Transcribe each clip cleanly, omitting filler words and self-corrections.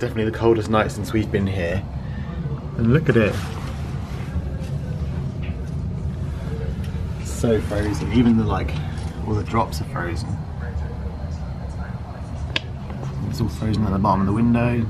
definitely the coldest night since we've been here. And look at it. So frozen, even the all the drops are frozen. It's all frozen at the bottom of the window.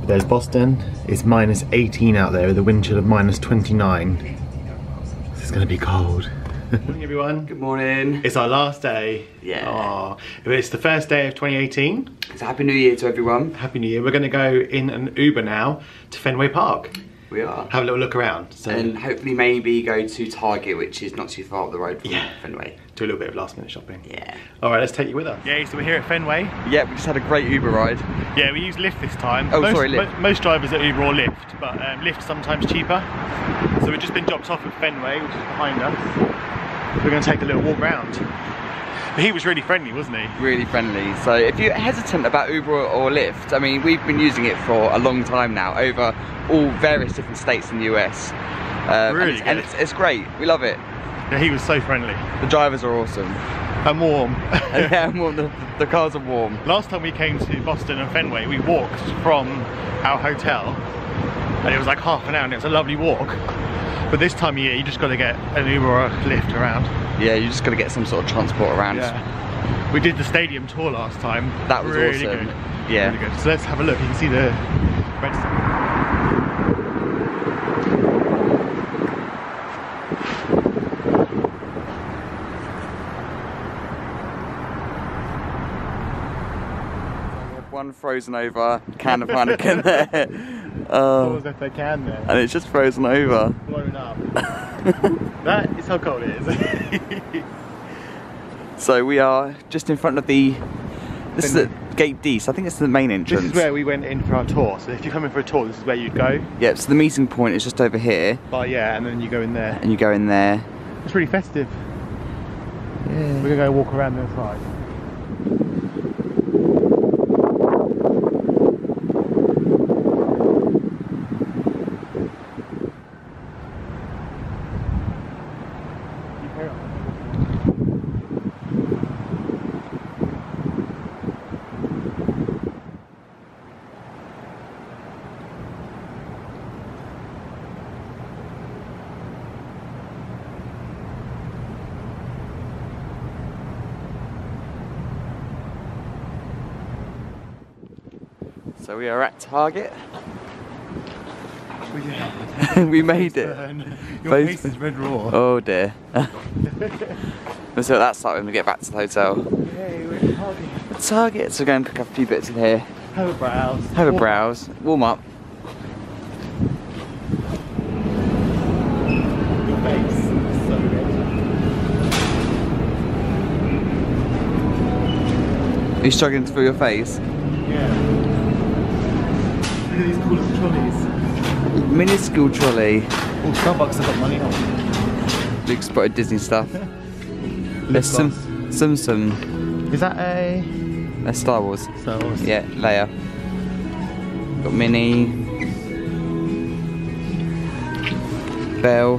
But there's Boston. It's minus 18 out there with a wind chill of minus 29. This is gonna be cold. Good morning, everyone. Good morning. It's our last day. Yeah. Oh, it's the first day of 2018. It's a happy new year to everyone. Happy new year. We're gonna go in an Uber now to Fenway Park. We are. Have a little look around. So. And hopefully maybe go to Target, which is not too far up the road from Fenway. Do a little bit of last minute shopping. Yeah. All right, let's take you with us. Yeah, so we're here at Fenway. Yeah, we just had a great Uber ride. Yeah, we used Lyft this time. Oh, sorry, Lyft. Most drivers are Uber or Lyft, but Lyft's sometimes cheaper. So we've just been dropped off at Fenway, which is behind us. We're going to take a little walk round. But he was really friendly, wasn't he? Really friendly. So if you're hesitant about Uber or Lyft, I mean, we've been using it for a long time now, over all various different states in the US. Really and it's great. We love it. Yeah, he was so friendly. The drivers are awesome. And warm. Yeah, and warm. The cars are warm. Last time we came to Boston and Fenway, we walked from our hotel, and it was like half an hour, and it was a lovely walk. But this time of year, you just got to get an Uber or a Lyft around. Yeah, you just got to get some sort of transport around. Yeah. We did the stadium tour last time. That was really awesome. Good. Yeah. Really good. So let's have a look. You can see the red stuff. One frozen over can of mannequin there. What was that can there? And it's just frozen over. Blown up. That is how cold it is. So we are just in front of the... This is at Gate D, so I think it's the main entrance. This is where we went in for our tour, so if you're coming for a tour, this is where you'd go. Yeah, so the meeting point is just over here. Oh yeah, and then you go in there. And you go in there. It's really festive. Yeah. We're going to go walk around the outside. So we are at Target. We made it. Your face is red raw. Oh dear. We'll see what that's like when we get back to the hotel. Yay, we're at Target. At Target, so we're going to pick up a few bits in here. Have a browse. Have a browse. Warm up. Your face is so red. Are you struggling to feel your face? Yeah. These coolest trolleys. Minuscule trolley. Oh, Starbucks have got money on. Luke spotted Disney stuff. There's some. Is that a? That's Star Wars. Star Wars. Yeah, Leia. Got Minnie. Belle.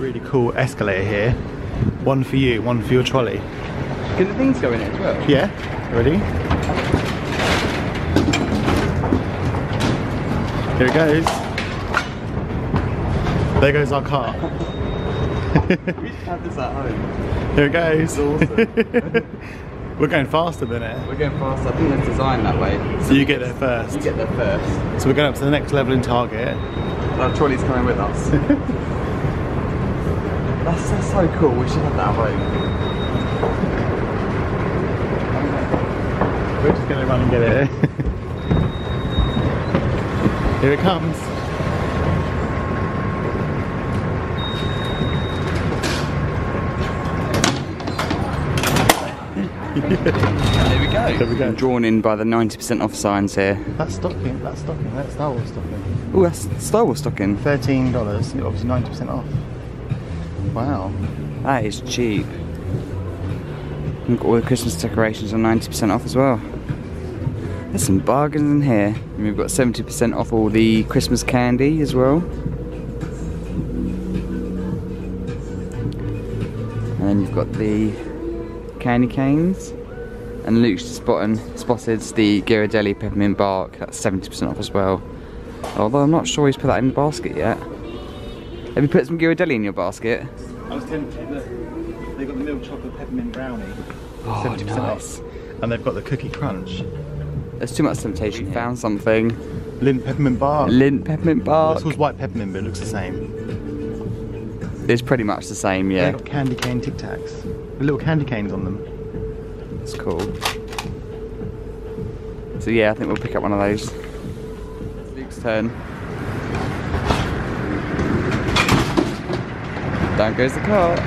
Really cool escalator here. One for you, one for your trolley. Can the things go in it as well? Yeah. Ready? Here it goes. There goes our car. We should have this at home. Here it goes. Awesome. We're going faster than it. We're going faster. I think they're designed that way. So you get there first. You get there first. So we're going up to the next level in Target. And our trolley's coming with us. That's so cool. We should have that at home. We're just going to run and get it. Here it comes. There we go. There we go. Drawn in by the 90% off signs here. That's stocking, that's stocking, that's Star Wars stocking. Oh, that's Star Wars stocking. $13, obviously 90% off. Wow. That is cheap. Look at all the Christmas decorations on 90% off as well. There's some bargains in here. And we've got 70% off all the Christmas candy as well. And then you've got the candy canes. And Luke's spotted the Ghirardelli peppermint bark. That's 70% off as well. Although I'm not sure he's put that in the basket yet. Have you put some Ghirardelli in your basket? I was tempted. Look, they've got the milk chocolate peppermint brownie. Oh, 70% nice. Off. And they've got the cookie crunch. There's too much temptation. Yeah. Found something. Lindt peppermint bark. Lindt peppermint bark. This was white peppermint, but it looks the same. It's pretty much the same, yeah. They've got candy cane Tic Tacs. With little candy canes on them. That's cool. So yeah, I think we'll pick up one of those. Luke's turn. Down goes the cart.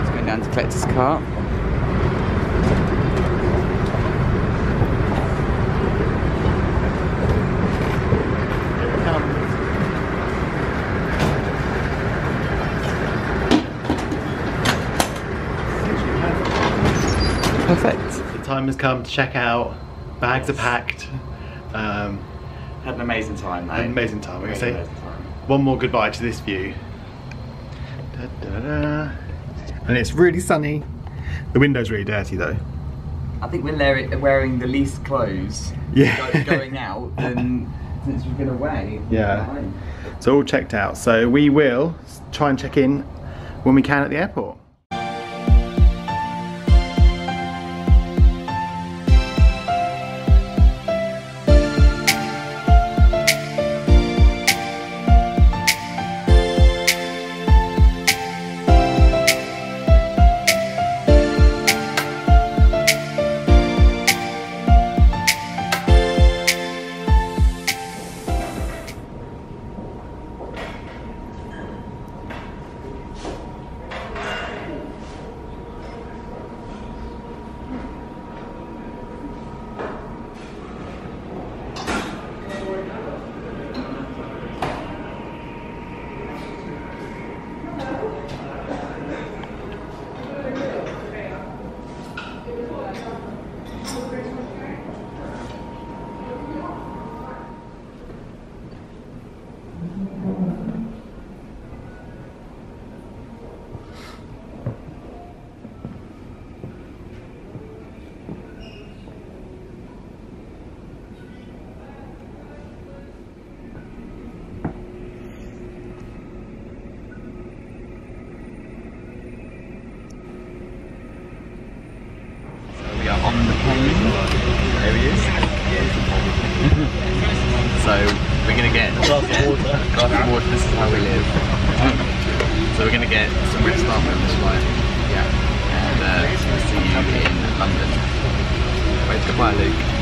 It's going down to collector's cart. Perfect. The time has come to check out. Bags are packed. Had an amazing time, mate. An amazing time. We're going to say one more goodbye to this view. Da, da, da. And it's really sunny. The window's really dirty, though. I think we're wearing the least clothes going out than since we've been away. Yeah. So all checked out. So we will try and check in when we can at the airport. So we're going to get a glass of water, this is how we live. So we're going to get some rich stuff on this flight. Yeah. And see you in London. Wait, goodbye, Luke.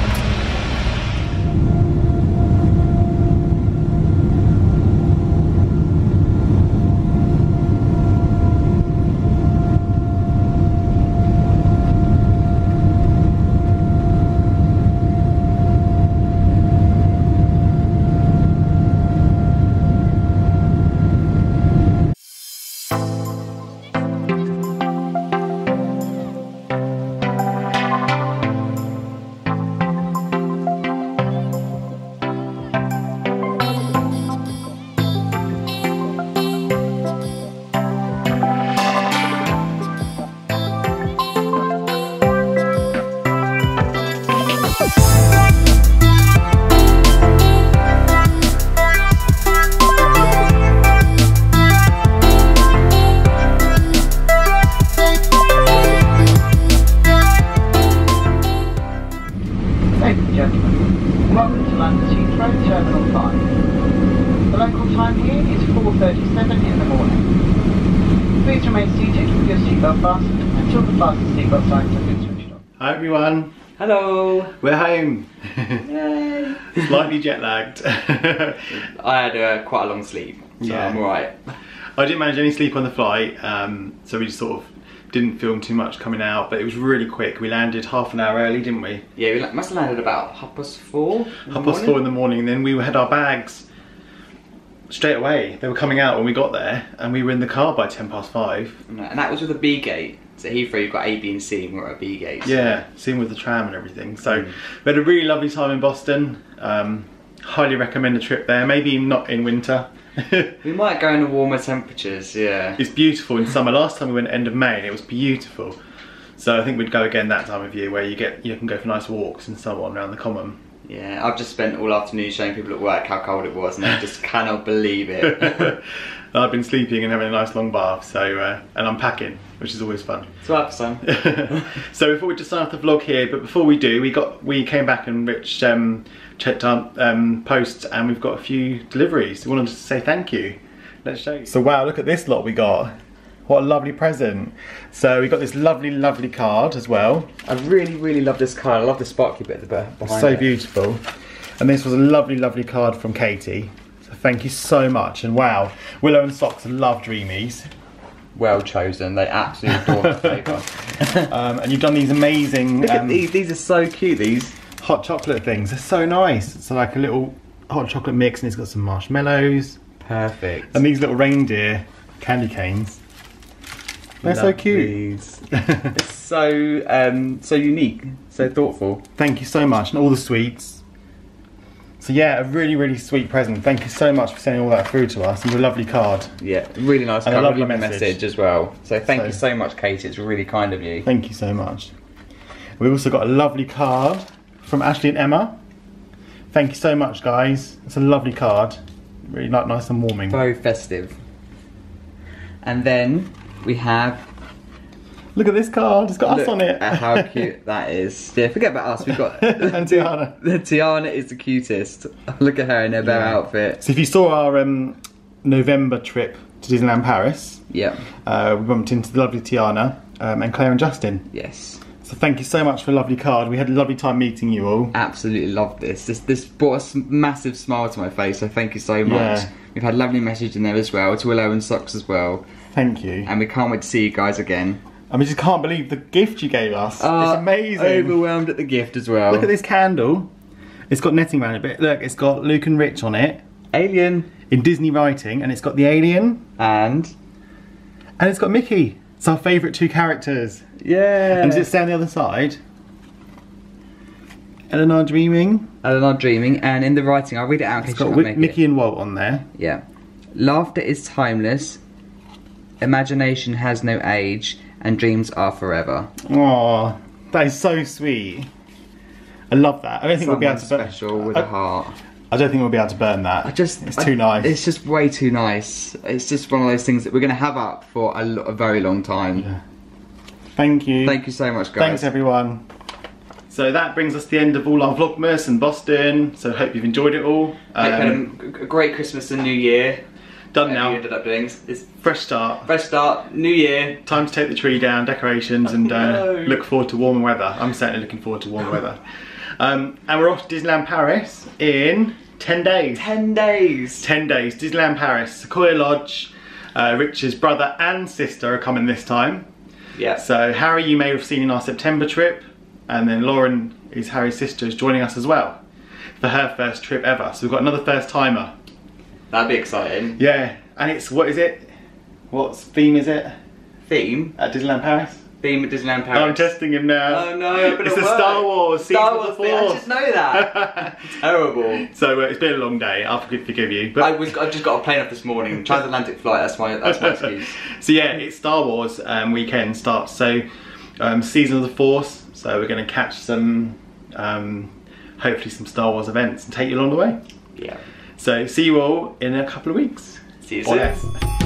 Hi everyone. Hello. We're home. Yay. Slightly jet lagged. I had quite a long sleep, so yeah. I'm alright. I didn't manage any sleep on the flight, so we just sort of didn't film too much coming out, but it was really quick. We landed half an hour early, didn't we? Yeah, we must have landed about 4:30. 4:30 in the morning, and then we had our bags straight away. They were coming out when we got there, and we were in the car by 5:10. And that was with a B gate. So Heathrow, you've got A, B and C, and we're at B gate. So. Yeah, same with the tram and everything. So we had a really lovely time in Boston. highly recommend a trip there, maybe not in winter. We might go into warmer temperatures, yeah. It's beautiful in summer. Last time we went end of May and it was beautiful. So I think we'd go again that time of year where you can go for nice walks and so on around the common. Yeah, I've just spent all afternoon showing people at work how cold it was and they just cannot believe it. I've been sleeping and having a nice long bath, so and unpacking, which is always fun. It's right for some. So we thought we'd just sign off the vlog here, but before we do, we came back and Rich checked our posts and we've got a few deliveries. We wanted to say thank you. Let's show you. So wow, look at this lot we got. What a lovely present. So we got this lovely, lovely card as well. I really, really love this card. I love the sparkly bit at the behind. So beautiful. And this was a lovely, lovely card from Katie. So thank you so much. And wow, Willow and Socks love Dreamies. Well chosen. They absolutely adore the flavour. And you've done these amazing... Look at these. These are so cute, these hot chocolate things. They're so nice. It's like a little hot chocolate mix and it's got some marshmallows. Perfect. And these little reindeer candy canes. They're so cute. It's so so unique, so thoughtful. Thank you so much, and all the sweets. So yeah, a really, really sweet present. Thank you so much for sending all that through to us. And a lovely card. Yeah, really nice and card. A lovely message as well. So thank you so much, Kate. It's really kind of you. Thank you so much. We've also got a lovely card from Ashley and Emma. Thank you so much, guys. It's a lovely card. Really nice and warming. Very festive. And then we have... Look at this card, it's got us on it. How cute that is. Yeah, forget about us, we've got... And Tiana. Tiana is the cutest. Look at her in her bear outfit. So if you saw our November trip to Disneyland Paris, we bumped into the lovely Tiana and Claire and Justin. Yes. So thank you so much for a lovely card. We had a lovely time meeting you all. Absolutely loved this. This brought a massive smile to my face, so thank you so much. Yeah. We've had a lovely message in there as well, to Willow and Socks as well. Thank you. And we can't wait to see you guys again. And we just can't believe the gift you gave us. It's amazing. Overwhelmed at the gift as well. Look at this candle. It's got netting around it, but look, it's got Luke and Rich on it. Alien. In Disney writing, and it's got the alien. And it's got Mickey. It's our favourite two characters. Yeah. And does it say on the other side? Eleanor Dreaming. Eleanor Dreaming, and in the writing, I'll read it out in case you can't make it. It's got Mickey and Walt on there. Yeah. Laughter is timeless. Imagination has no age, and dreams are forever. Aww, that is so sweet. I love that. I don't think we'll be able to special with a heart. I don't think we'll be able to burn that. It's too nice. It's just way too nice. It's just one of those things that we're going to have up for a very long time. Yeah. Thank you. Thank you so much, guys. Thanks, everyone. So that brings us to the end of all our Vlogmas in Boston. So I hope you've enjoyed it all. A great Christmas and New Year. Done now. We ended up doing this. Fresh start. Fresh start. New year. Time to take the tree down, decorations, and look forward to warmer weather. I'm certainly looking forward to warmer weather. And we're off to Disneyland Paris in 10 days. 10 days. 10 days. Disneyland Paris. Sequoia Lodge. Rich's brother and sister are coming this time. Yeah. So Harry, you may have seen in our September trip, and then Lauren, who's Harry's sister, is joining us as well for her first trip ever. So we've got another first timer. That'd be exciting. Yeah, and it's, what is it? What theme is it? Theme? At Disneyland Paris? Theme at Disneyland Paris. I'm testing him now. Oh no, but it's a Star Wars, Season of the Force. I just know that. Terrible. So it's been a long day, I'll forgive you. But I've just got a plane up this morning, transatlantic flight, that's my excuse. So yeah, it's Star Wars weekend starts, so Season of the Force, so we're going to catch some, hopefully some Star Wars events and take you along the way. Yeah. So see you all in a couple of weeks. See you soon.